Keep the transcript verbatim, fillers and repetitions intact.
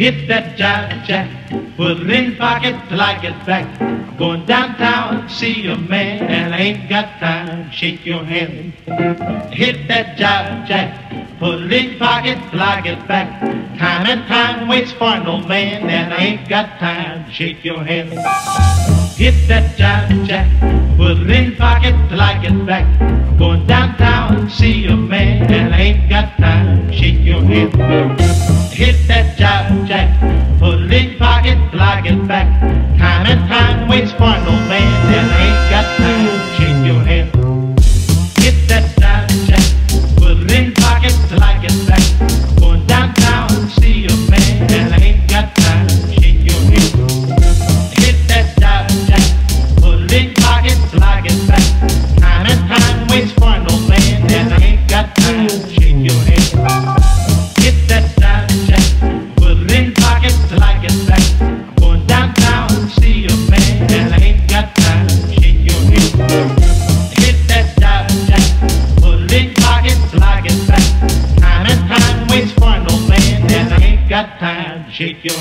Hit that jive jack, put it in pocket till I get back. I'm going downtown, see a man, and I ain't got time. Shake your hand. Hit that jive jack, put it in pocket till I get back. Time and time waits for no man, and I ain't got time. Shake your hand. Hit that jive jack, put it in pocket till I get back. I'm going downtown, see a man, and I ain't got time. Shake your hand. Hit that jive jack, put it in pocket till I get back. Time and time waits for no man, and I ain't got time. Shake your head. Hit that jive jack, put it in pocket till I get back. Going downtown and see a man, and I ain't got time. Shake your head. Hit that jive jack, put it in pocket till I get back. Time and time waits for no man, and I ain't got time. Shake your head. Shake your